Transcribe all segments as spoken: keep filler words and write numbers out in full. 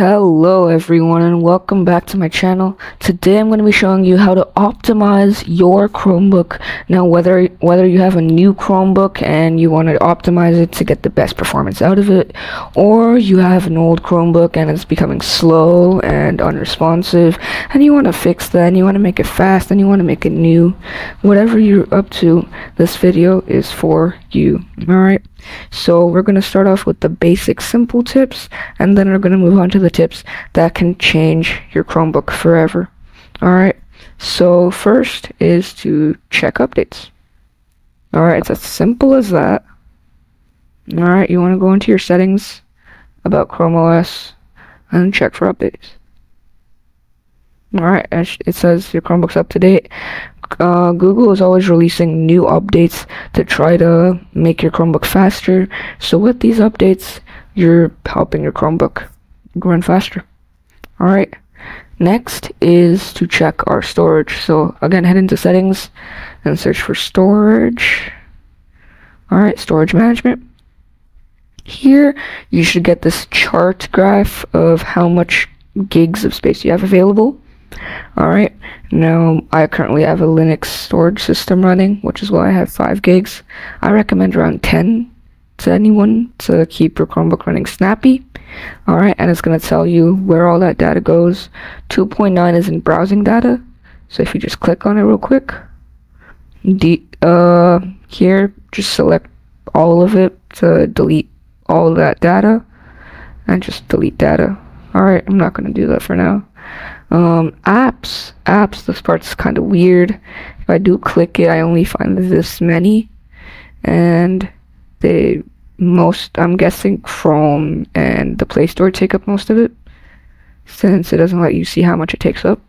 Hello everyone and welcome back to my channel. Today I'm going to be showing you how to optimize your Chromebook. Now whether whether you have a new Chromebook and you want to optimize it to get the best performance out of it, or you have an old Chromebook and it's becoming slow and unresponsive and you want to fix that and you want to make it fast and you want to make it new, whatever you're up to, this video is for you. Alright, so we're going to start off with the basic simple tips, and then we're going to move on to the tips that can change your Chromebook forever. Alright, so first is to check updates. Alright, it's as simple as that. Alright, you want to go into your settings about Chrome O S and check for updates. Alright, it says your Chromebook's up to date. Uh, Google is always releasing new updates to try to make your Chromebook faster. So with these updates, you're helping your Chromebook run faster. Alright, next is to check our storage. So again, head into settings and search for storage. Alright, storage management. Here, you should get this chart graph of how much gigs of space you have available. Alright, now I currently have a Linux storage system running, which is why I have five gigs. I recommend around ten to anyone to keep your Chromebook running snappy. Alright, and it's going to tell you where all that data goes. two point nine is in browsing data, so if you just click on it real quick, de uh, here, just select all of it to delete all that data, and just delete data. Alright, I'm not going to do that for now. Um, apps, apps, this part's kind of weird. If I do click it, I only find this many, and they most, I'm guessing Chrome and the Play Store take up most of it, since it doesn't let you see how much it takes up.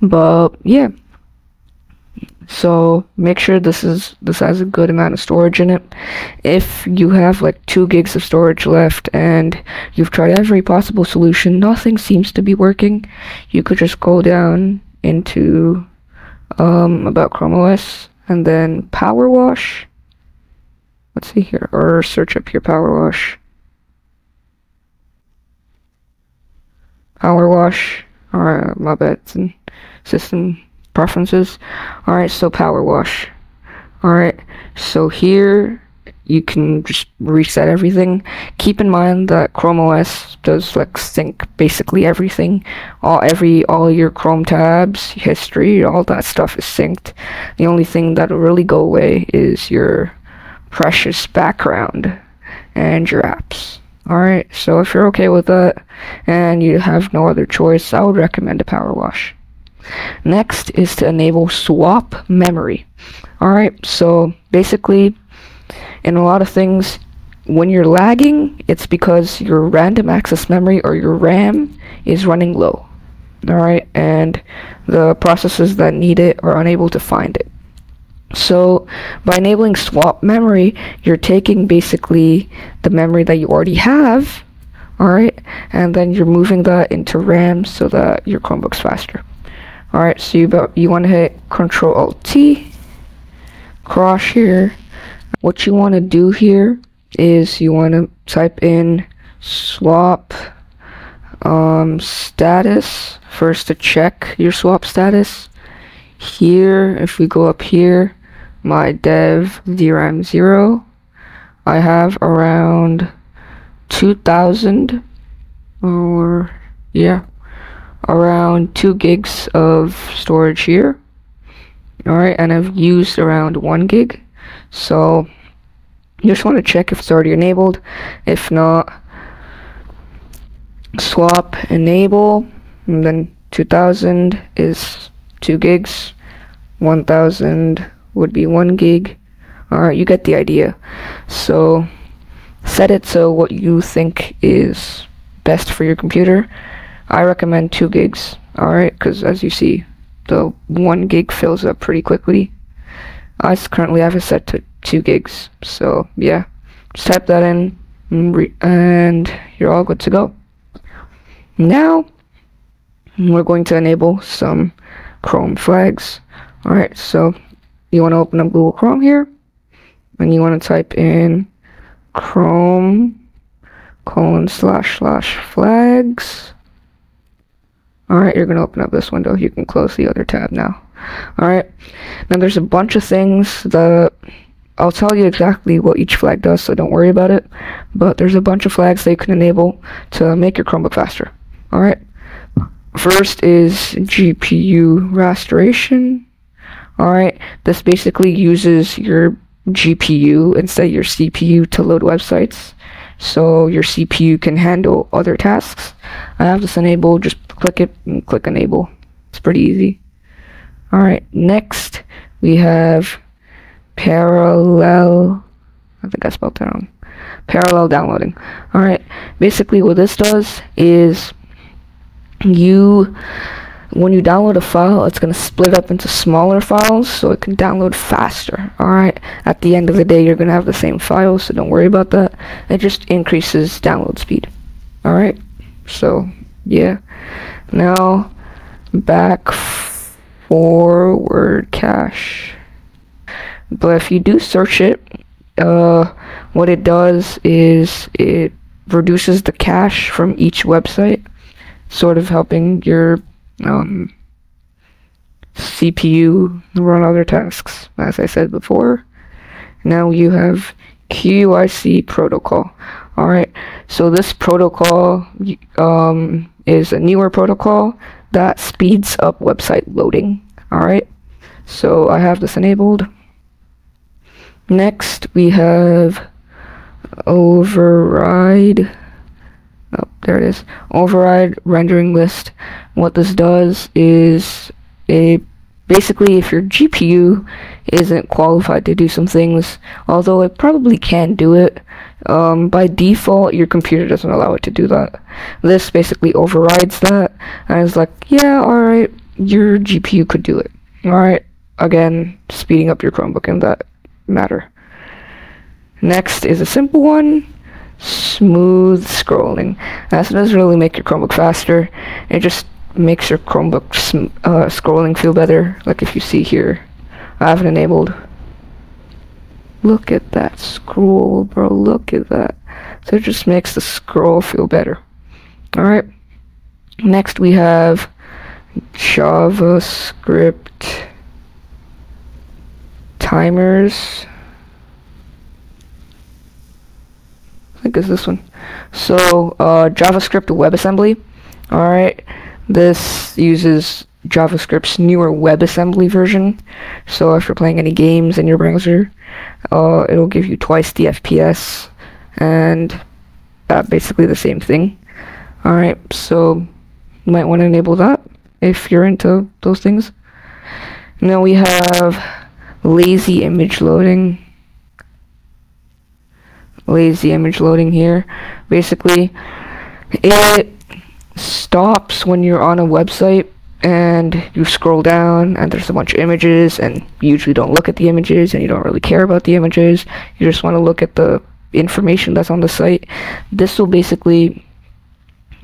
But yeah, so make sure this is this has a good amount of storage in it. If you have like two gigs of storage left and you've tried every possible solution, nothing seems to be working, you could just go down into um, about Chrome O S and then power wash. Let's see here, or search up here, power wash. Power wash, or my bad, system preferences. Alright, so power wash. Alright, so here you can just reset everything. Keep in mind that Chrome O S does like sync basically everything. All every all your Chrome tabs, history, all that stuff is synced. The only thing that'll really go away is your precious background and your apps. Alright, so if you're okay with that and you have no other choice, I would recommend a power wash. Next is to enable swap memory. Alright, so basically in a lot of things, when you're lagging, it's because your random access memory or your RAM is running low. Alright, and the processes that need it are unable to find it. So by enabling swap memory, you're taking basically the memory that you already have, alright, and then you're moving that into RAM so that your Chromebook's faster. Alright, so you, you want to hit control alt T, cross here. What you want to do here is you want to type in swap um, status, first to check your swap status. Here, if we go up here, my dev D RAM zero, I have around two thousand, or yeah, around two gigs of storage here. Alright, and I've used around one gig, so you just want to check if it's already enabled. If not, swap enable, and then two thousand is two gigs, one thousand would be one gig. Alright, you get the idea. So set it to what you think is best for your computer. I recommend two gigs, alright, because as you see, the one gig fills up pretty quickly. I currently have it set to two gigs, so yeah, just type that in and, re and you're all good to go. Now we're going to enable some Chrome flags. Alright, so you want to open up Google Chrome here, and you want to type in Chrome colon slash slash flags. Alright, you're going to open up this window. You can close the other tab now. Alright, now there's a bunch of things that I'll tell you exactly what each flag does, so don't worry about it. But there's a bunch of flags that you can enable to make your Chromebook faster. Alright, first is G P U Rasterization. Alright, this basically uses your G P U instead of your C P U to load websites, so your C P U can handle other tasks. I have this enabled, just click it and click enable. It's pretty easy. Alright, next we have parallel, I think I spelled that wrong, parallel downloading. Alright, basically what this does is you, when you download a file, it's going to split up into smaller files so it can download faster. Alright, at the end of the day you're going to have the same file, so don't worry about that. It just increases download speed. Alright, so yeah. Now back forward cache. But if you do search it, uh, what it does is it reduces the cache from each website, sort of helping your um, C P U run other tasks, as I said before. Now you have Q U I C protocol. Alright, so this protocol um, is a newer protocol that speeds up website loading. Alright, so I have this enabled. Next, we have override. Oh, there it is. Override rendering list. What this does is, a basically, if your G P U isn't qualified to do some things, although it probably can do it, um, by default, your computer doesn't allow it to do that. This basically overrides that, and it's like, yeah, alright, your G P U could do it. Alright, again, speeding up your Chromebook in that matter. Next is a simple one, smooth scrolling. This doesn't really make your Chromebook faster, it just makes your Chromebook sm uh, scrolling feel better. Like if you see here, I have it enabled. Look at that scroll, bro, look at that. So it just makes the scroll feel better. Alright, next we have JavaScript timers. I think it's this one. So uh, JavaScript WebAssembly. Alright, this uses JavaScript's newer WebAssembly version, so if you're playing any games in your browser, uh, it'll give you twice the F P S and that, basically the same thing. Alright, so you might want to enable that if you're into those things. Now we have lazy image loading. Lazy image loading here. Basically, it stops when you're on a website and you scroll down and there's a bunch of images, and you usually don't look at the images and you don't really care about the images. You just want to look at the information that's on the site. This will basically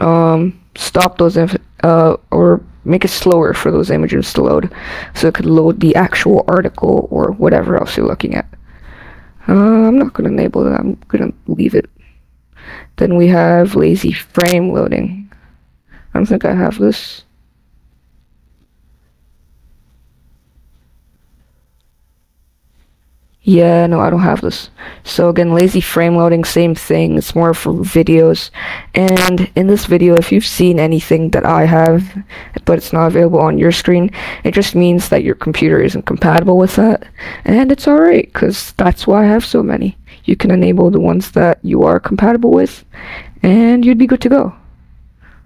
um, stop those inf uh, or make it slower for those images to load, so it could load the actual article or whatever else you're looking at. Uh, I'm not going to enable that, I'm going to leave it. Then we have lazy frame loading. I don't think I have this. Yeah, no, I don't have this. So again, lazy frame loading, same thing, it's more for videos. And in this video, if you've seen anything that I have, but it's not available on your screen, it just means that your computer isn't compatible with that. And it's alright, because that's why I have so many. You can enable the ones that you are compatible with, and you'd be good to go.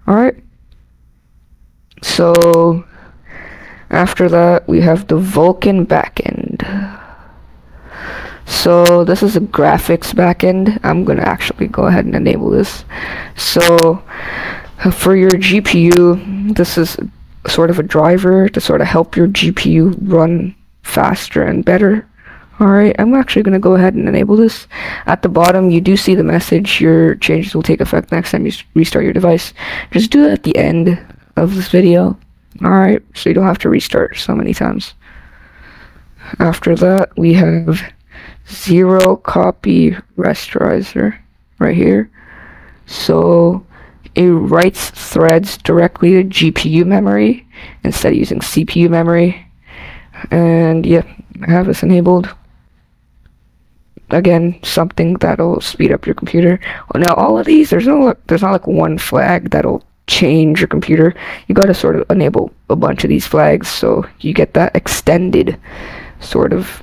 Alright? So, after that, we have the Vulkan backend. So this is a graphics backend. I'm gonna actually go ahead and enable this. So for your G P U, this is sort of a driver to sort of help your G P U run faster and better. Alright, I'm actually gonna go ahead and enable this. At the bottom, you do see the message, your changes will take effect next time you restart your device. Just do that at the end of this video. Alright, so you don't have to restart so many times. After that, we have zero copy rasterizer right here. So it writes threads directly to G P U memory instead of using C P U memory. And yeah, I have this enabled. Again, something that'll speed up your computer. Well, now all of these, there's no, there's not like one flag that'll change your computer. You got to sort of enable a bunch of these flags so you get that extended sort of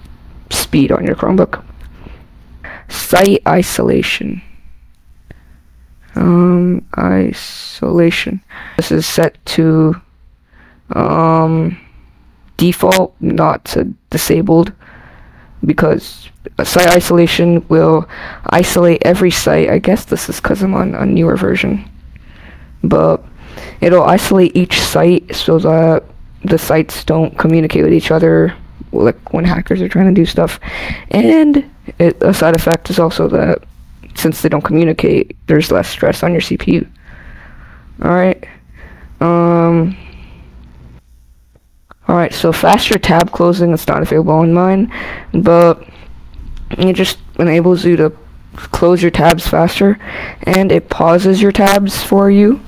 speed on your Chromebook. Site isolation. Um, isolation. This is set to um, default, not to disabled, because site isolation will isolate every site. I guess this is because I'm on a newer version, but it'll isolate each site so that the sites don't communicate with each other, like when hackers are trying to do stuff. And it, a side effect is also that since they don't communicate, there's less stress on your C P U. Alright. Um, Alright, so faster tab closing is not available on mine, but it just enables you to close your tabs faster, and it pauses your tabs for you.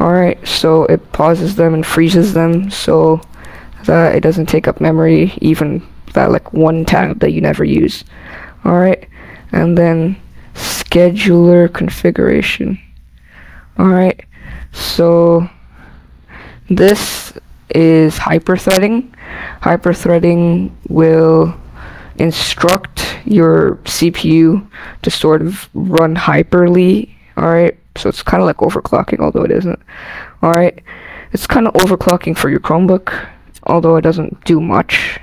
Alright, so it pauses them and freezes them so that it doesn't take up memory, even that like one tab that you never use. Alright, and then scheduler configuration. Alright, so this is hyperthreading. Hyperthreading will instruct your C P U to sort of run hyperly. Alright, so it's kind of like overclocking, although it isn't. Alright, it's kind of overclocking for your Chromebook, although it doesn't do much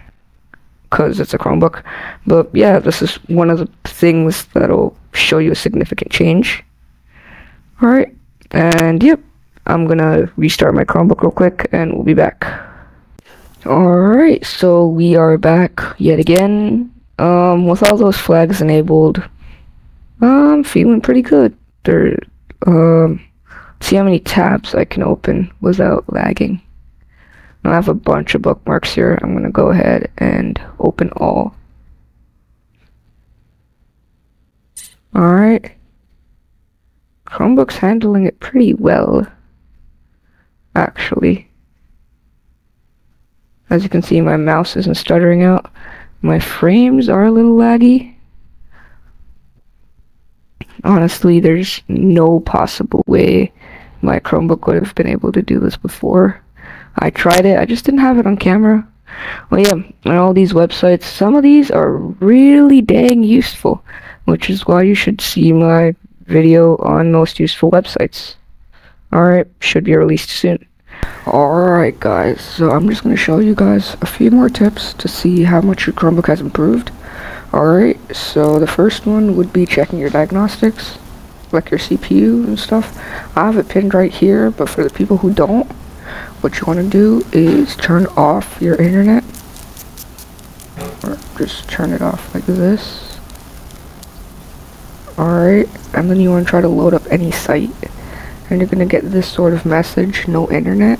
because it's a Chromebook. But yeah, this is one of the things that'll show you a significant change. Alright, and yep, I'm gonna restart my Chromebook real quick and we'll be back. Alright, so we are back yet again. Um, with all those flags enabled, I'm feeling pretty good. There, um, see how many tabs I can open without lagging. I have a bunch of bookmarks here. I'm gonna go ahead and open all. Alright. Chromebook's handling it pretty well, actually. As you can see, my mouse isn't stuttering out. My frames are a little laggy. Honestly, there's no possible way my Chromebook would have been able to do this before. I tried it, I just didn't have it on camera. Well, yeah, and all these websites, some of these are really dang useful, which is why you should see my video on most useful websites. Alright, should be released soon. Alright guys, so I'm just going to show you guys a few more tips to see how much your Chromebook has improved. Alright, so the first one would be checking your diagnostics, like your C P U and stuff. I have it pinned right here, but for the people who don't, what you want to do is turn off your internet, or just turn it off like this. Alright, and then you want to try to load up any site, and you're going to get this sort of message, no internet,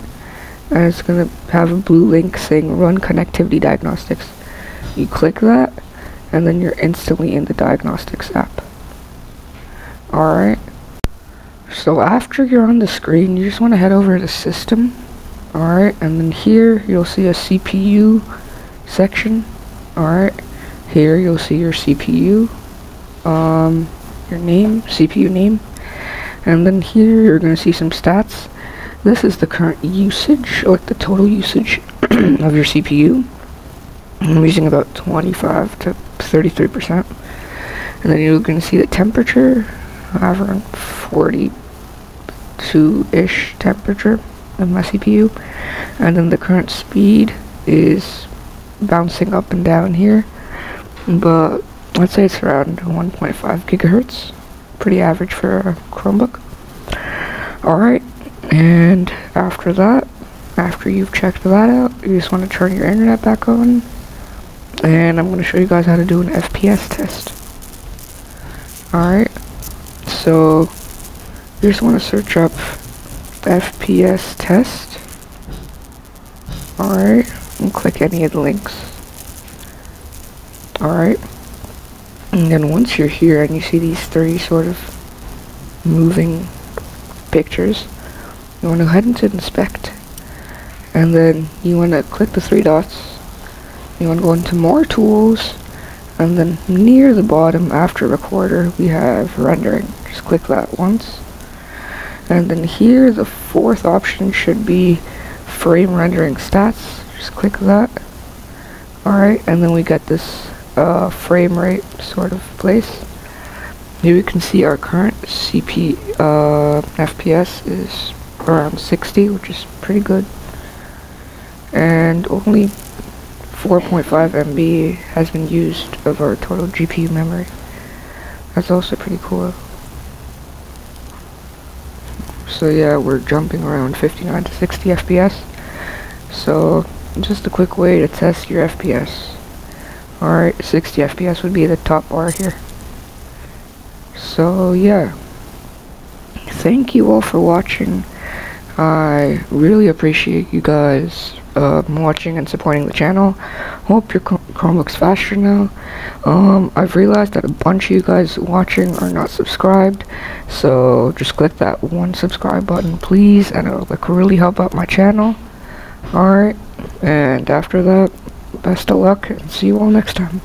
and it's going to have a blue link saying run connectivity diagnostics. You click that, and then you're instantly in the diagnostics app. Alright, so after you're on the screen, you just want to head over to system. Alright, and then here you'll see a C P U section. Alright, here you'll see your C P U, um, your name, C P U name, and then here you're going to see some stats. This is the current usage, like the total usage of your C P U. I'm using about twenty-five to thirty-three percent. And then you're going to see the temperature. I have around forty-two-ish temperature of my C P U, and then the current speed is bouncing up and down here, but let's say it's around one point five gigahertz, pretty average for a Chromebook. Alright, and after that, after you've checked that out, you just want to turn your internet back on, and I'm going to show you guys how to do an F P S test. Alright, so you just want to search up F P S test. Alright, and click any of the links. Alright, and then once you're here and you see these three sort of moving pictures, you want to go ahead and hit inspect, and then you want to click the three dots, you want to go into more tools, and then near the bottom after recorder we have rendering. Just click that once, and then here the fourth option should be frame rendering stats. Just click that. Alright, and then we got this uh, frame rate sort of place. Here we can see our current C P uh, F P S is around sixty, which is pretty good, and only four point five megabytes has been used of our total G P U memory. That's also pretty cool. So yeah, we're jumping around fifty-nine to sixty F P S. So just a quick way to test your F P S. Alright, sixty F P S would be the top bar here. So yeah, thank you all for watching. I really appreciate you guys uh, watching and supporting the channel. Hope your Chromebook's faster now. Um, I've realized that a bunch of you guys watching are not subscribed, so just click that one subscribe button, please, and it'll like really help out my channel. Alright, and after that, best of luck, and see you all next time.